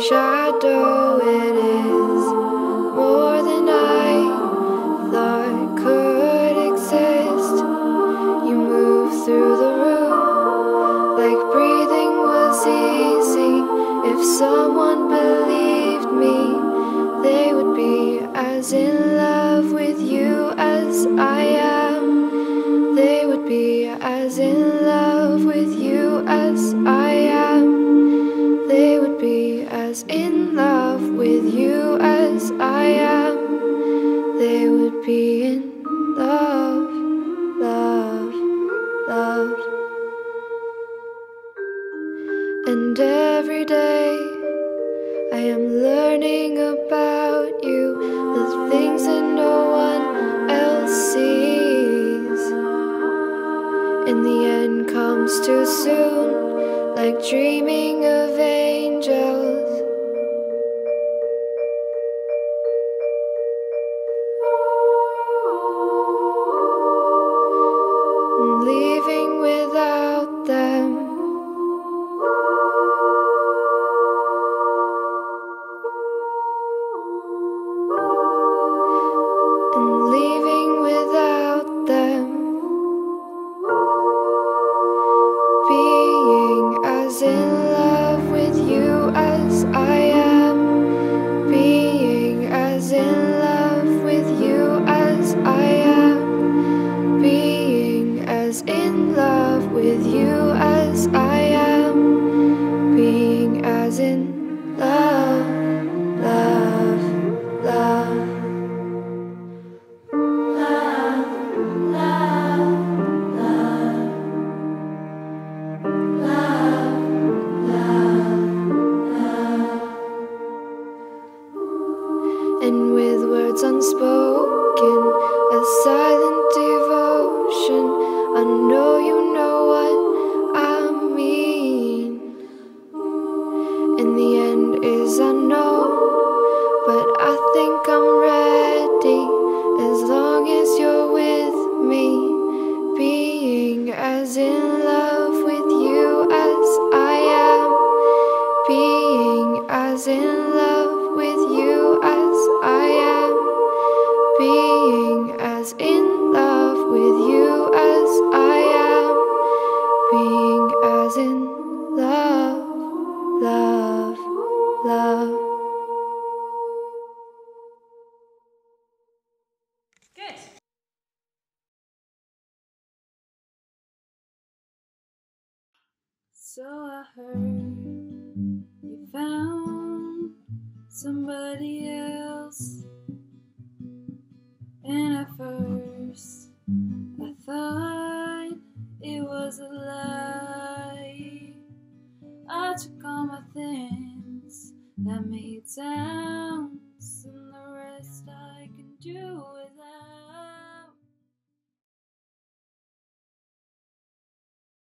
shadow it is, more than I thought could exist. You move through the room like breathing was easy. If someone believed me, they would be as in love with you as I am. They would be as in love with you as I am. They would be as in love with you as I am. They would be in love, love, love. And every day I am learning about you, the things that no one else sees. In the end comes too soon, like dreaming of angels. And leaving without them. And with words unspoken, a silent devotion. I know you know what I mean. In the end is unknown, but I think I'm ready as long as you're with me. Being as in love with you as I am. Being as in love with you as I am. Being as in love with you as I am. Being as in love, love, love. Good. So I heard you found somebody else, and at first I thought it was a lie. I took all my things that made sense.